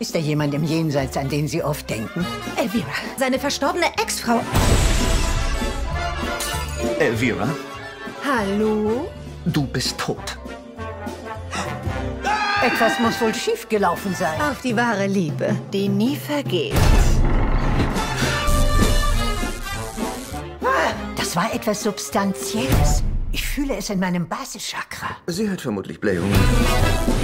Ist da jemand im Jenseits, an den Sie oft denken? Elvira, seine verstorbene Ex-Frau. Elvira? Hallo? Du bist tot. Etwas muss wohl schiefgelaufen sein. Auf die wahre Liebe, die nie vergeht. Das war etwas Substanzielles. Ich fühle es in meinem Basischakra. Sie hat vermutlich Blähungen.